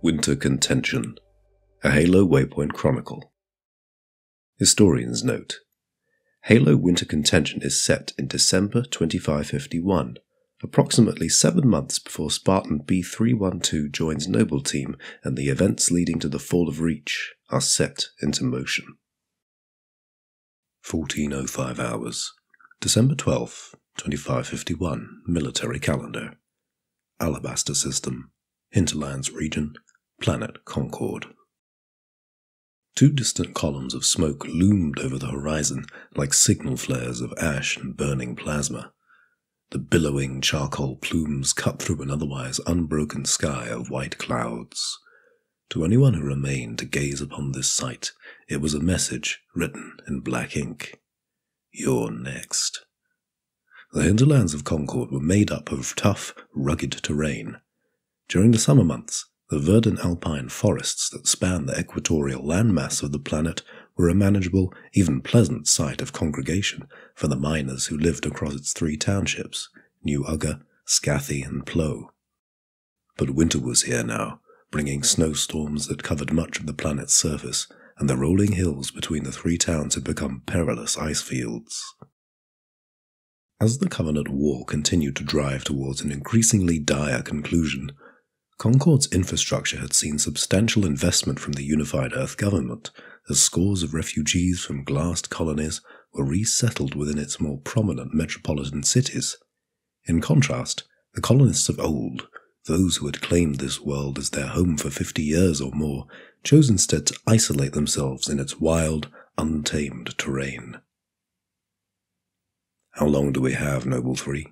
Winter Contention, a Halo Waypoint Chronicle. Historians note, Halo Winter Contention is set in December 2551, approximately 7 months before Spartan B312 joins Noble Team and the events leading to the fall of Reach are set into motion. 1405 hours, December 12, 2551, military calendar. Alabaster System, Hinterlands Region, Planet Concord. Two distant columns of smoke loomed over the horizon like signal flares of ash and burning plasma. The billowing charcoal plumes cut through an otherwise unbroken sky of white clouds. To anyone who remained to gaze upon this sight, it was a message written in black ink. You're next. The hinterlands of Concord were made up of tough, rugged terrain. During the summer months, the verdant alpine forests that span the equatorial landmass of the planet were a manageable, even pleasant site of congregation for the miners who lived across its 3 townships, New Ugger, Scathy, and Plough. But winter was here now, bringing snowstorms that covered much of the planet's surface, and the rolling hills between the 3 towns had become perilous ice fields. As the Covenant war continued to drive towards an increasingly dire conclusion, Concord's infrastructure had seen substantial investment from the Unified Earth Government, as scores of refugees from glassed colonies were resettled within its more prominent metropolitan cities. In contrast, the colonists of old, those who had claimed this world as their home for 50 years or more, chose instead to isolate themselves in its wild, untamed terrain. How long do we have, Noble 3?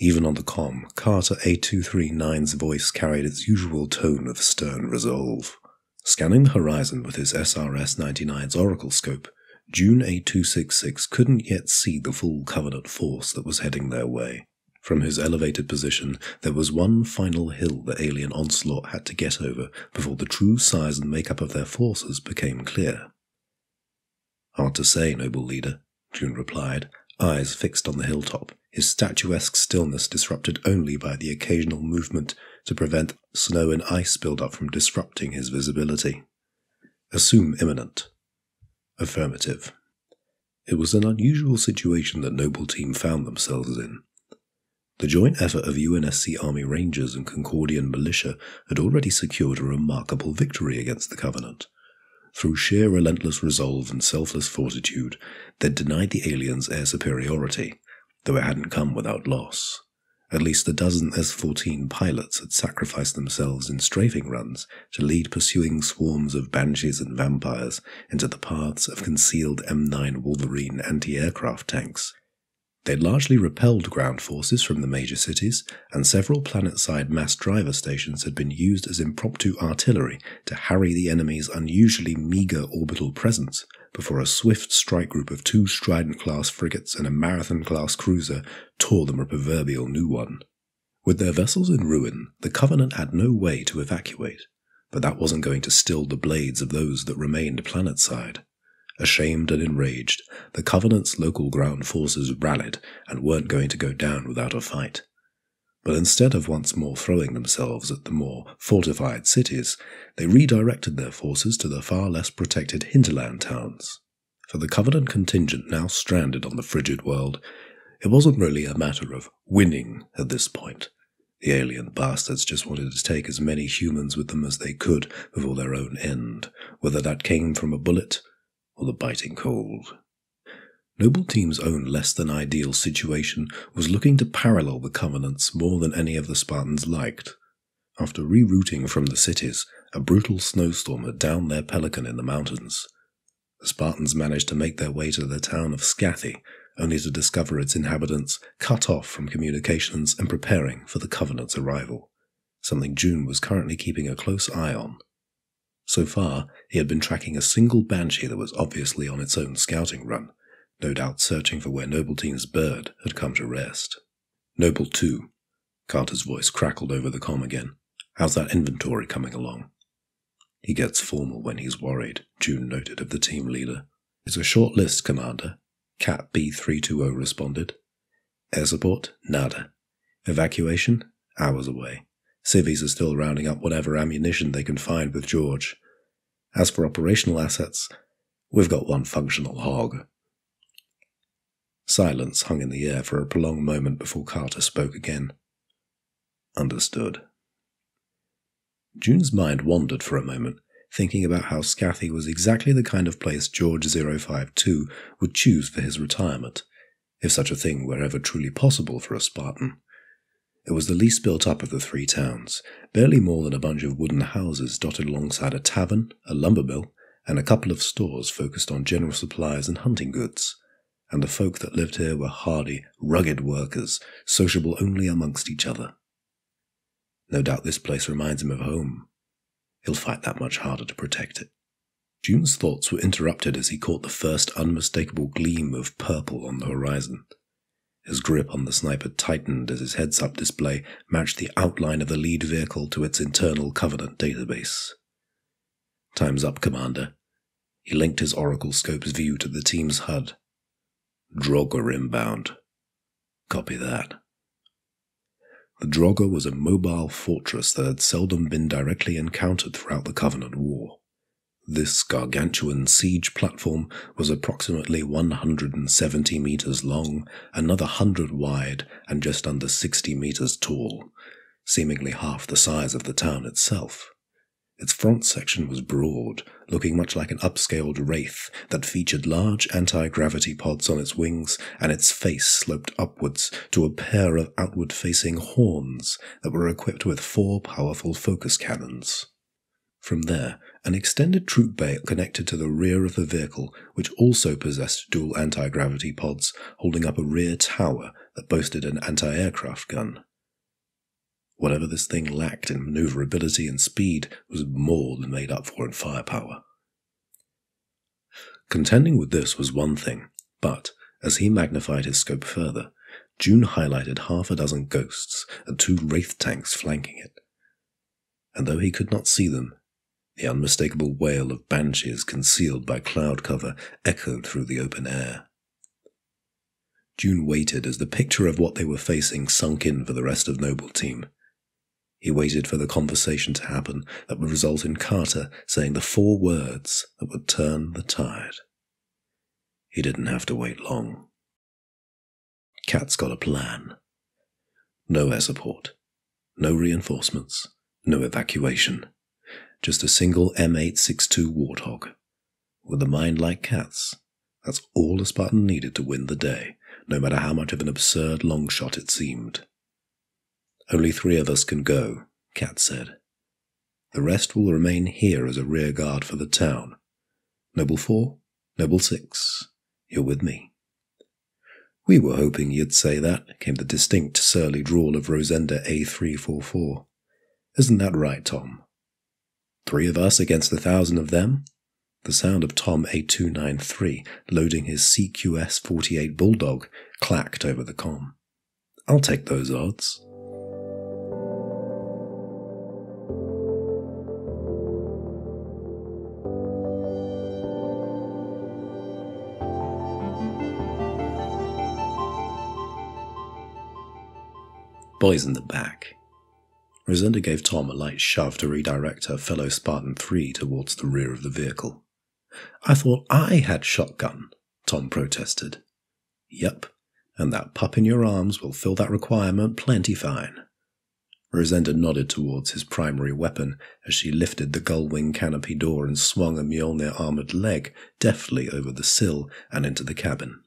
Even on the comm, Carter A239's voice carried its usual tone of stern resolve. Scanning the horizon with his SRS-99's oracle scope, June A266 couldn't yet see the full Covenant force that was heading their way. From his elevated position, there was one final hill the alien onslaught had to get over before the true size and makeup of their forces became clear. "Hard to say, Noble Leader," June replied, eyes fixed on the hilltop, his statuesque stillness disrupted only by the occasional movement to prevent snow and ice build-up from disrupting his visibility. "Assume imminent." "Affirmative." It was an unusual situation that Noble Team found themselves in. The joint effort of UNSC Army Rangers and Concordian Militia had already secured a remarkable victory against the Covenant. Through sheer relentless resolve and selfless fortitude, they'd denied the aliens air superiority, though it hadn't come without loss. At least a dozen S-14 pilots had sacrificed themselves in strafing runs to lead pursuing swarms of banshees and vampires into the paths of concealed M-9 Wolverine anti-aircraft tanks. They largely repelled ground forces from the major cities, and several planet-side mass driver stations had been used as impromptu artillery to harry the enemy's unusually meagre orbital presence before a swift strike group of 2 Strident-class frigates and a Marathon-class cruiser tore them a proverbial new one. With their vessels in ruin, the Covenant had no way to evacuate, but that wasn't going to still the blades of those that remained planet-side. Ashamed and enraged, the Covenant's local ground forces rallied and weren't going to go down without a fight. But instead of once more throwing themselves at the more fortified cities, they redirected their forces to the far less protected hinterland towns. For the Covenant contingent now stranded on the frigid world, it wasn't really a matter of winning at this point. The alien bastards just wanted to take as many humans with them as they could before their own end, whether that came from a bullet or the biting cold. Noble Team's own less-than-ideal situation was looking to parallel the Covenants more than any of the Spartans liked. After rerouting from the cities, a brutal snowstorm had downed their pelican in the mountains. The Spartans managed to make their way to the town of Scathy, only to discover its inhabitants cut off from communications and preparing for the Covenant's arrival, something June was currently keeping a close eye on. So far, he had been tracking a single banshee that was obviously on its own scouting run, no doubt searching for where Noble Team's bird had come to rest. "Noble 2, Carter's voice crackled over the comm again. "How's that inventory coming along?" "He gets formal when he's worried," June noted of the team leader. "It's a short list, Commander," Kat-B320 responded. "Air support? Nada. Evacuation? Hours away. Civies are still rounding up whatever ammunition they can find with George. As for operational assets, we've got one functional hog. Silence hung in the air for a prolonged moment before Carter spoke again. Understood. June's mind wandered for a moment, thinking about how Scathy was exactly the kind of place George 052 would choose for his retirement, if such a thing were ever truly possible for a Spartan. It was the least built up of the three towns, barely more than a bunch of wooden houses dotted alongside a tavern, a lumber mill, and a couple of stores focused on general supplies and hunting goods. And the folk that lived here were hardy, rugged workers, sociable only amongst each other. No doubt this place reminds him of home. He'll fight that much harder to protect it. June's thoughts were interrupted as he caught the first unmistakable gleam of purple on the horizon. His grip on the sniper tightened as his heads-up display matched the outline of the lead vehicle to its internal Covenant database. Time's up, Commander. He linked his Oracle scope's view to the team's HUD. Draugr inbound. Copy that. The Draugr was a mobile fortress that had seldom been directly encountered throughout the Covenant War. This gargantuan siege platform was approximately 170 meters long, another 100 wide, and just under 60 meters tall, seemingly half the size of the town itself. Its front section was broad, looking much like an upscaled wraith that featured large anti-gravity pods on its wings, and its face sloped upwards to a pair of outward-facing horns that were equipped with 4 powerful focus cannons. From there, an extended troop bay connected to the rear of the vehicle, which also possessed dual anti-gravity pods, holding up a rear tower that boasted an anti-aircraft gun. Whatever this thing lacked in maneuverability and speed was more than made up for in firepower. Contending with this was one thing, but, as he magnified his scope further, June highlighted half a dozen ghosts and 2 wraith tanks flanking it. And though he could not see them, the unmistakable wail of banshees concealed by cloud cover echoed through the open air. June waited as the picture of what they were facing sunk in for the rest of Noble Team. He waited for the conversation to happen that would result in Carter saying the 4 words that would turn the tide. He didn't have to wait long. Kat's got a plan. No air support. No reinforcements. No evacuation. Just a single M862 Warthog. With a mind like Kat's, that's all a Spartan needed to win the day, no matter how much of an absurd long shot it seemed. Only 3 of us can go, Kat said. The rest will remain here as a rear guard for the town. Noble 4, Noble 6, you're with me. We were hoping you'd say that, came the distinct surly drawl of Rosenda A344. Isn't that right, Tom? 3 of us against 1,000 of them? The sound of Tom A293 loading his CQS-48 bulldog clacked over the comm. I'll take those odds. Boys in the back. Rosenda gave Tom a light shove to redirect her fellow Spartan 3 towards the rear of the vehicle. I thought I had shotgun, Tom protested. Yep, and that pup in your arms will fill that requirement plenty fine. Rosenda nodded towards his primary weapon as she lifted the gullwing canopy door and swung a Mjolnir armoured leg deftly over the sill and into the cabin.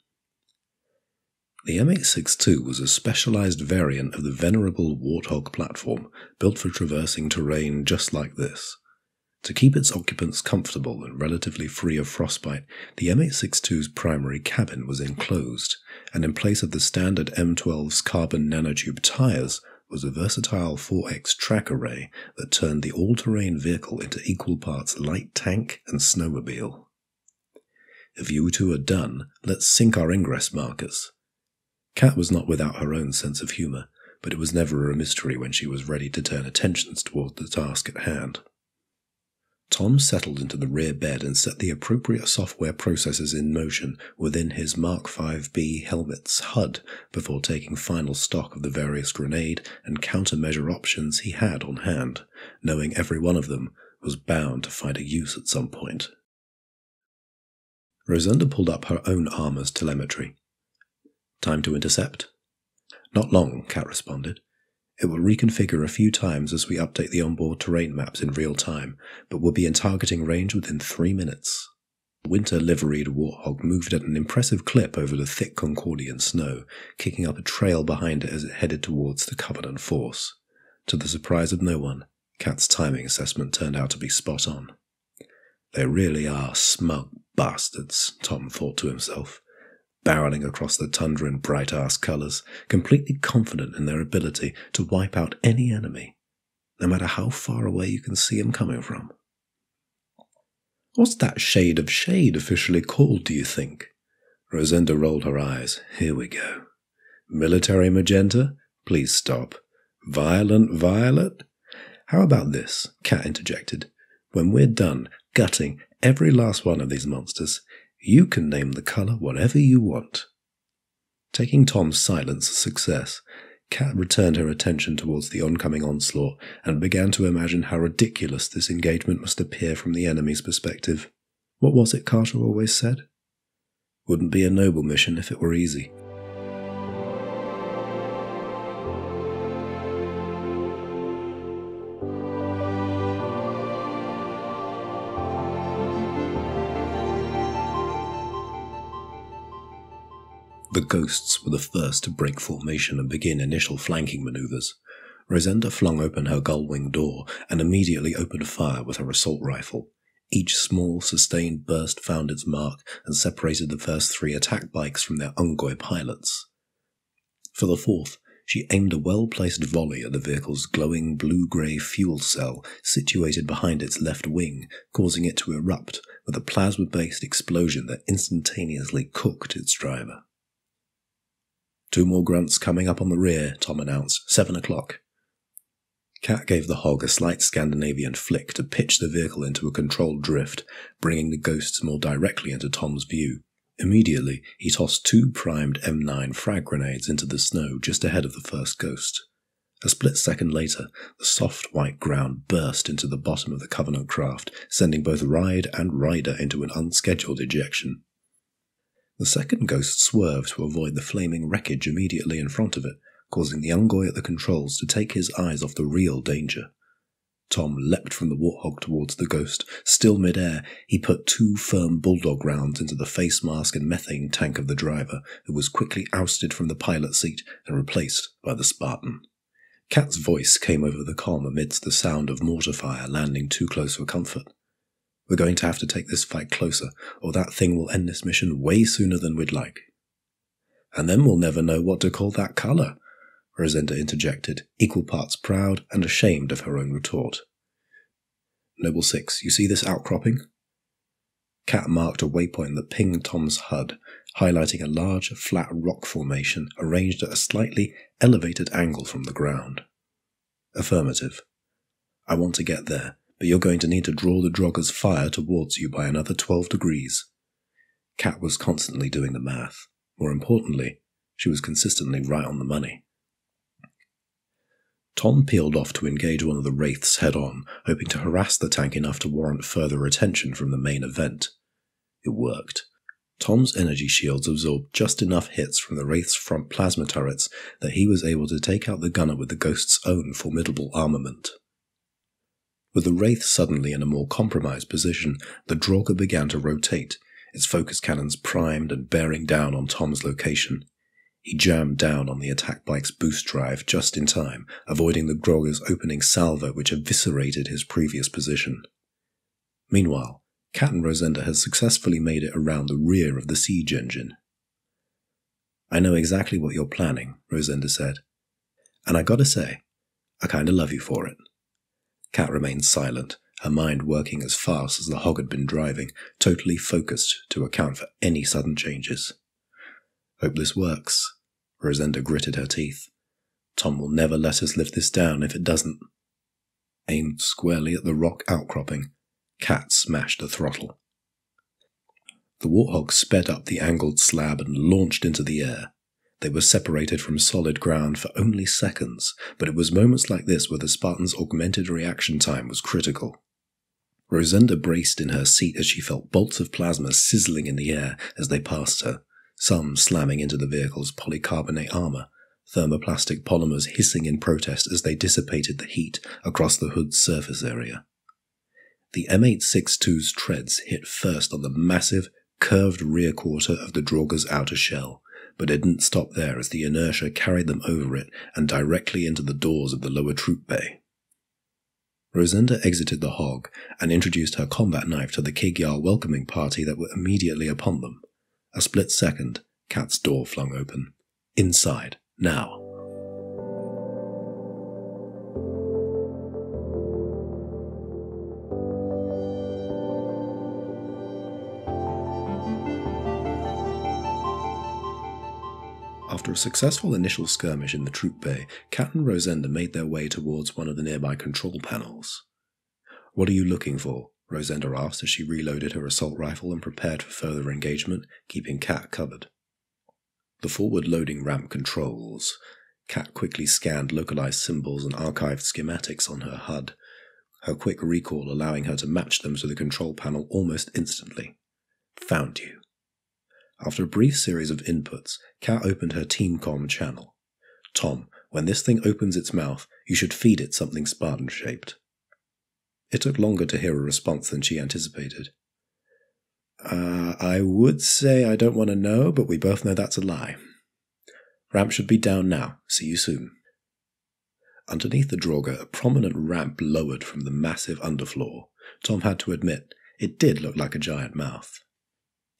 The M862 was a specialized variant of the venerable Warthog platform, built for traversing terrain just like this. To keep its occupants comfortable and relatively free of frostbite, the M862's primary cabin was enclosed, and in place of the standard M12's carbon nanotube tires was a versatile 4X track array that turned the all-terrain vehicle into equal parts light tank and snowmobile. If you two are done, let's sync our ingress markers. Kat was not without her own sense of humour, but it was never a mystery when she was ready to turn attentions toward the task at hand. Tom settled into the rear bed and set the appropriate software processes in motion within his Mark 5B helmet's HUD before taking final stock of the various grenade and countermeasure options he had on hand, knowing every one of them was bound to find a use at some point. Rosenda pulled up her own armor's telemetry. Time to intercept? Not long, Kat responded. It will reconfigure a few times as we update the onboard terrain maps in real time, but we'll be in targeting range within 3 minutes. The winter-liveried Warthog moved at an impressive clip over the thick Concordian snow, kicking up a trail behind it as it headed towards the Covenant force. To the surprise of no one, Kat's timing assessment turned out to be spot on. They really are smug bastards, Tom thought to himself, barreling across the tundra in bright-ass colours, completely confident in their ability to wipe out any enemy, no matter how far away you can see him coming from. What's that shade of shade officially called, do you think? Rosenda rolled her eyes. Here we go. Military magenta? Please stop. Violent violet? How about this? Kat interjected. When we're done gutting every last one of these monsters, you can name the colour whatever you want. Taking Tom's silence as success, Kat returned her attention towards the oncoming onslaught and began to imagine how ridiculous this engagement must appear from the enemy's perspective. What was it Carter always said? Wouldn't be a noble mission if it were easy. The Ghosts were the first to break formation and begin initial flanking manoeuvres. Rosenda flung open her gull-wing door and immediately opened fire with her assault rifle. Each small, sustained burst found its mark and separated the first 3 attack bikes from their ungoy pilots. For the 4th, she aimed a well-placed volley at the vehicle's glowing blue-grey fuel cell situated behind its left wing, causing it to erupt with a plasma-based explosion that instantaneously cooked its driver. 2 more grunts coming up on the rear, Tom announced. 7 o'clock. Kat gave the hog a slight Scandinavian flick to pitch the vehicle into a controlled drift, bringing the Ghosts more directly into Tom's view. Immediately, he tossed 2 primed M9 frag grenades into the snow just ahead of the first Ghost. A split second later, the soft white ground burst into the bottom of the Covenant craft, sending both Ride and Rider into an unscheduled ejection. The second Ghost swerved to avoid the flaming wreckage immediately in front of it, causing the Ungoy at the controls to take his eyes off the real danger. Tom leapt from the Warthog towards the Ghost. Still mid-air, he put 2 firm bulldog rounds into the face mask and methane tank of the driver, who was quickly ousted from the pilot seat and replaced by the Spartan. Kat's voice came over the comm amidst the sound of mortar fire landing too close for comfort. We're going to have to take this fight closer, or that thing will end this mission way sooner than we'd like. And then we'll never know what to call that colour, Rosenda interjected, equal parts proud and ashamed of her own retort. Noble 6, you see this outcropping? Kat marked a waypoint that pinged Tom's HUD, highlighting a large, flat rock formation arranged at a slightly elevated angle from the ground. Affirmative. I want to get there, but you're going to need to draw the Draugr's fire towards you by another 12 degrees. Kat was constantly doing the math. More importantly, she was consistently right on the money. Tom peeled off to engage one of the wraiths head-on, hoping to harass the tank enough to warrant further attention from the main event. It worked. Tom's energy shields absorbed just enough hits from the wraith's front plasma turrets that he was able to take out the gunner with the Ghost's own formidable armament. With the Wraith suddenly in a more compromised position, the Draugr began to rotate, its focus cannons primed and bearing down on Tom's location. He jammed down on the attack bike's boost drive just in time, avoiding the Draugr's opening salvo which eviscerated his previous position. Meanwhile, Kat and Rosenda had successfully made it around the rear of the siege engine. I know exactly what you're planning, Rosenda said. And I gotta say, I kinda love you for it. Kat remained silent, her mind working as fast as the hog had been driving, totally focused to account for any sudden changes. Hope this works. Rosenda gritted her teeth. Tom will never let us live this down if it doesn't. Aimed squarely at the rock outcropping, Kat smashed the throttle. The Warthog sped up the angled slab and launched into the air. They were separated from solid ground for only seconds, but it was moments like this where the Spartan's augmented reaction time was critical. Rosenda braced in her seat as she felt bolts of plasma sizzling in the air as they passed her, some slamming into the vehicle's polycarbonate armour, thermoplastic polymers hissing in protest as they dissipated the heat across the hood's surface area. The M862's treads hit first on the massive, curved rear quarter of the Draugr's outer shell, but it didn't stop there as the inertia carried them over it and directly into the doors of the lower troop bay. Rosenda exited the Hog and introduced her combat knife to the Kigyar welcoming party that were immediately upon them. A split second, Kat's door flung open. Inside, now. After a successful initial skirmish in the troop bay, Kat and Rosenda made their way towards one of the nearby control panels. "What are you looking for?" Rosenda asked as she reloaded her assault rifle and prepared for further engagement, keeping Kat covered. The forward loading ramp controls. Kat quickly scanned localized symbols and archived schematics on her HUD, her quick recall allowing her to match them to the control panel almost instantly. "Found you." After a brief series of inputs, Kat opened her TeamCom channel. "Tom, when this thing opens its mouth, you should feed it something Spartan-shaped." It took longer to hear a response than she anticipated. I would say I don't want to know, but we both know that's a lie. Ramp should be down now. See you soon." Underneath the Draugr, a prominent ramp lowered from the massive underfloor. Tom had to admit, it did look like a giant mouth.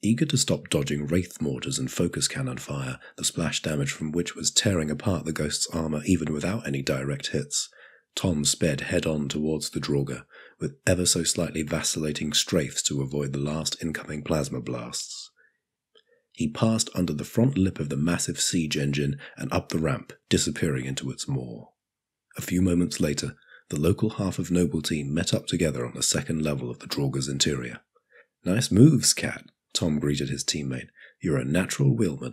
Eager to stop dodging wraith mortars and focus cannon fire, the splash damage from which was tearing apart the Ghost's armour even without any direct hits, Tom sped head-on towards the Draugr, with ever so slightly vacillating strafes to avoid the last incoming plasma blasts. He passed under the front lip of the massive siege engine and up the ramp, disappearing into its maw. A few moments later, the local half of Noble Team met up together on the second level of the Draugr's interior. "Nice moves, Kat," Tom greeted his teammate. "You're a natural wheelman."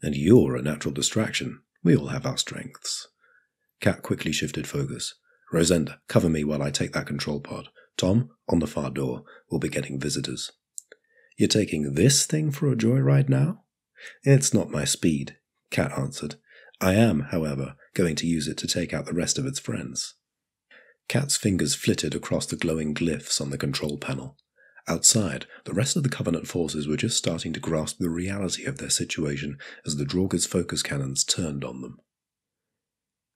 "And you're a natural distraction. We all have our strengths." Kat quickly shifted focus. "Rosenda, cover me while I take that control pod. Tom, on the far door. We'll be getting visitors." "You're taking this thing for a joyride now?" "It's not my speed," Kat answered. "I am, however, going to use it to take out the rest of its friends." Kat's fingers flitted across the glowing glyphs on the control panel. Outside, the rest of the Covenant forces were just starting to grasp the reality of their situation as the Draugr's focus cannons turned on them.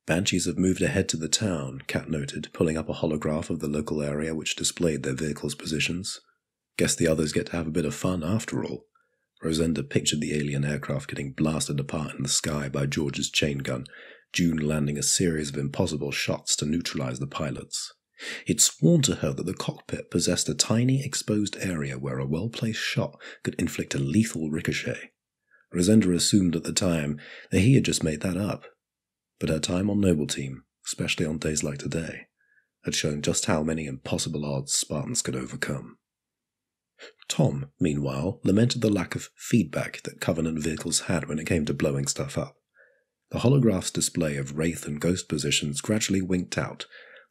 "Banshees have moved ahead to the town," Kat noted, pulling up a holograph of the local area which displayed their vehicles' positions. "Guess the others get to have a bit of fun after all." Rosenda pictured the alien aircraft getting blasted apart in the sky by George's chain gun, June landing a series of impossible shots to neutralize the pilots. It sworn to her that the cockpit possessed a tiny, exposed area where a well-placed shot could inflict a lethal ricochet. Rosenda assumed at the time that he had just made that up, but her time on Noble Team, especially on days like today, had shown just how many impossible odds Spartans could overcome. Tom, meanwhile, lamented the lack of feedback that Covenant vehicles had when it came to blowing stuff up. The holograph's display of Wraith and Ghost positions gradually winked out.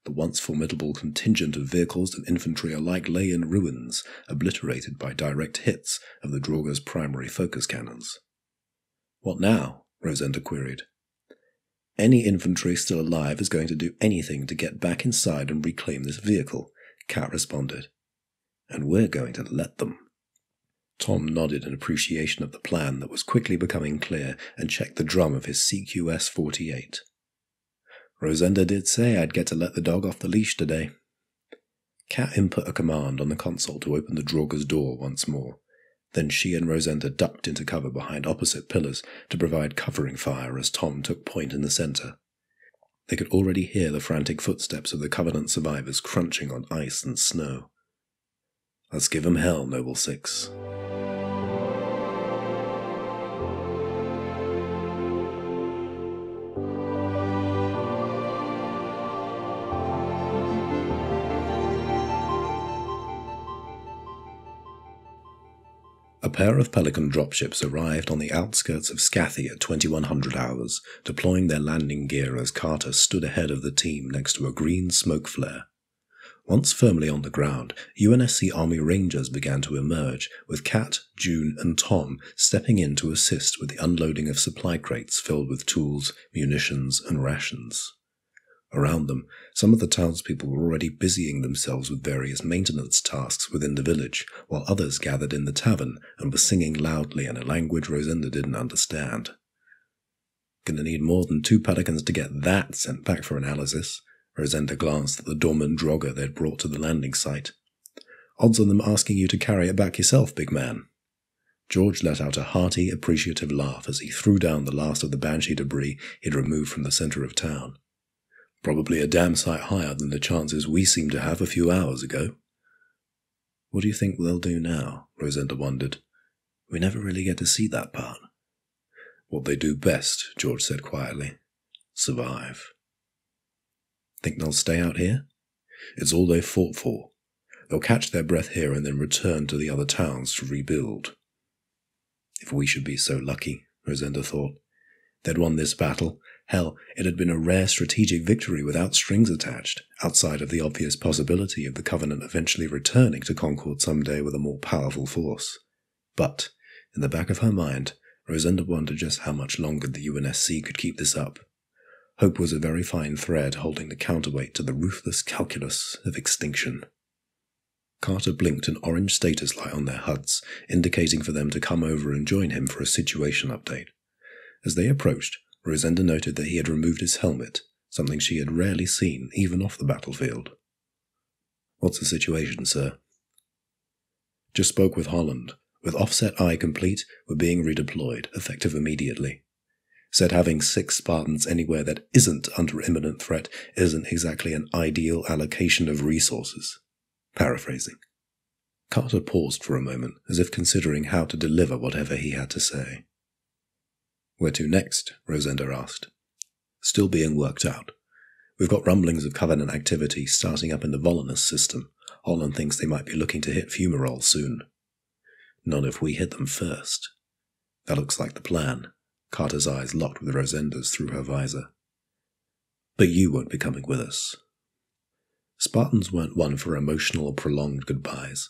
The once formidable contingent of vehicles and infantry alike lay in ruins, obliterated by direct hits of the Draugr's primary focus cannons. "What now?" Rosenda queried. "Any infantry still alive is going to do anything to get back inside and reclaim this vehicle," Kat responded. "And we're going to let them." Tom nodded in appreciation of the plan that was quickly becoming clear and checked the drum of his CQS-48. "Rosenda did say I'd get to let the dog off the leash today." Kat input a command on the console to open the Draugr's door once more. Then she and Rosenda ducked into cover behind opposite pillars to provide covering fire as Tom took point in the centre. They could already hear the frantic footsteps of the Covenant survivors crunching on ice and snow. "Let's give 'em hell, Noble Six." pair of Pelican dropships arrived on the outskirts of Scathy at 2100 hours, deploying their landing gear as Carter stood ahead of the team next to a green smoke flare. Once firmly on the ground, UNSC Army Rangers began to emerge, with Kat, June and Tom stepping in to assist with the unloading of supply crates filled with tools, munitions and rations. Around them, some of the townspeople were already busying themselves with various maintenance tasks within the village, while others gathered in the tavern and were singing loudly in a language Rosenda didn't understand. "Gonna need more than two Pelicans to get that sent back for analysis." Rosenda glanced at the dormant Draugr they'd brought to the landing site. "Odds on them asking you to carry it back yourself, big man." George let out a hearty, appreciative laugh as he threw down the last of the Banshee debris he'd removed from the centre of town. "Probably a damn sight higher than the chances we seemed to have a few hours ago." "What do you think they'll do now?" Rosenda wondered. "We never really get to see that part." "What they do best," George said quietly. "Survive." "Think they'll stay out here?" "It's all they fought for. They'll catch their breath here and then return to the other towns to rebuild." If we should be so lucky, Rosenda thought. They'd won this battle. Hell, it had been a rare strategic victory without strings attached, outside of the obvious possibility of the Covenant eventually returning to Concord someday with a more powerful force. But, in the back of her mind, Rosenda wondered just how much longer the UNSC could keep this up. Hope was a very fine thread holding the counterweight to the ruthless calculus of extinction. Carter blinked an orange status light on their HUDs, indicating for them to come over and join him for a situation update. As they approached, Rosenda noted that he had removed his helmet, something she had rarely seen, even off the battlefield. "What's the situation, sir?" "Just spoke with Holland. With offset I complete, we're being redeployed, effective immediately. Said having 6 Spartans anywhere that isn't under imminent threat isn't exactly an ideal allocation of resources." Paraphrasing. Carter paused for a moment, as if considering how to deliver whatever he had to say. "Where to next?" Rosenda asked. "Still being worked out. We've got rumblings of Covenant activity starting up in the Volanus system. Holland thinks they might be looking to hit Fumarole soon." "Not if we hit them first." "That looks like the plan." Carter's eyes locked with Rosenda's through her visor. "But you won't be coming with us." Spartans weren't one for emotional or prolonged goodbyes.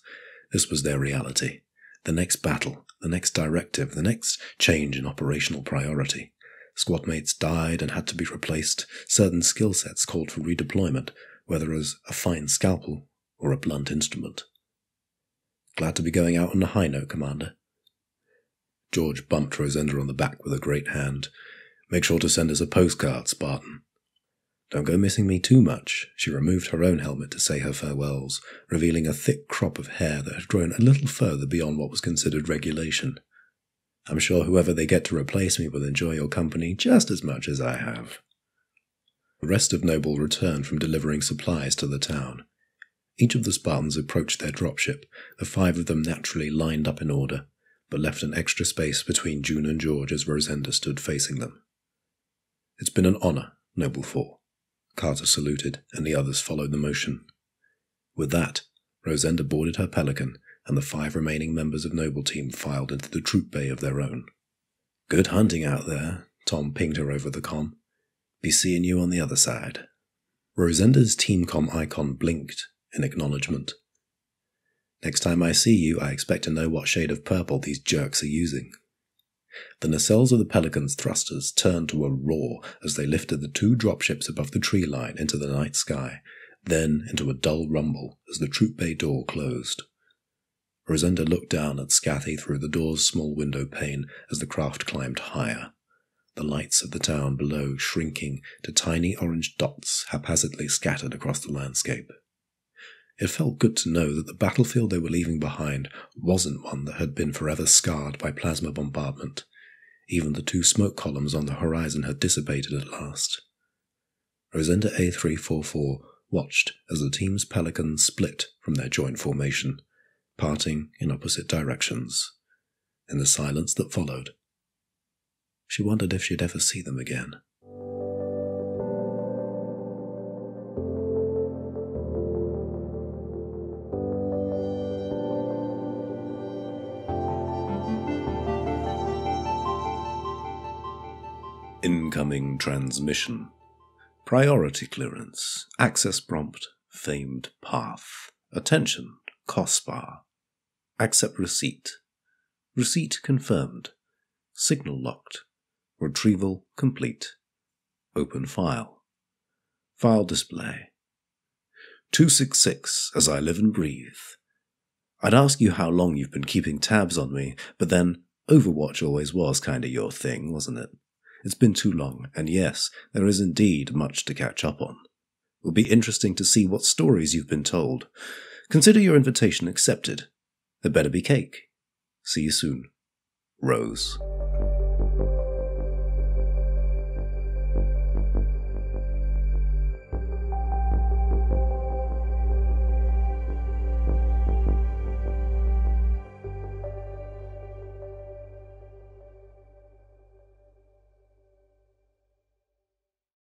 This was their reality. The next battle, the next directive, the next change in operational priority. Squadmates died and had to be replaced. Certain skill sets called for redeployment, whether as a fine scalpel or a blunt instrument. "Glad to be going out on a high note, Commander." George bumped Rosenda on the back with a great hand. "Make sure to send us a postcard, Spartan." "Don't go missing me too much." She removed her own helmet to say her farewells, revealing a thick crop of hair that had grown a little further beyond what was considered regulation. "I'm sure whoever they get to replace me will enjoy your company just as much as I have." The rest of Noble returned from delivering supplies to the town. Each of the Spartans approached their dropship, the 5 of them naturally lined up in order, but left an extra space between June and George as Rosenda stood facing them. "It's been an honour, Noble 4. Carter saluted, and the others followed the motion. With that, Rosenda boarded her Pelican, and the 5 remaining members of Noble Team filed into the troop bay of their own. "Good hunting out there," Tom pinged her over the comm. "Be seeing you on the other side." Rosenda's team comm icon blinked in acknowledgement. "Next time I see you, I expect to know what shade of purple these jerks are using." The nacelles of the Pelican's thrusters turned to a roar as they lifted the 2 dropships above the tree line into the night sky, then into a dull rumble as the troop bay door closed. Rosenda looked down at Scathy through the door's small window pane as the craft climbed higher, the lights of the town below shrinking to tiny orange dots haphazardly scattered across the landscape. It felt good to know that the battlefield they were leaving behind wasn't one that had been forever scarred by plasma bombardment. Even the 2 smoke columns on the horizon had dissipated at last. Rosenda A344 watched as the team's Pelican split from their joint formation, parting in opposite directions. In the silence that followed, she wondered if she'd ever see them again. Incoming transmission. Priority clearance. Access prompt. Famed path. Attention. COSPAR. Accept receipt. Receipt confirmed. Signal locked. Retrieval complete. Open file. File display. 266 as I live and breathe. I'd ask you how long you've been keeping tabs on me, but then Overwatch always was kinda your thing, wasn't it? It's been too long, and yes, there is indeed much to catch up on. It will be interesting to see what stories you've been told. Consider your invitation accepted. There better be cake. See you soon. Rose.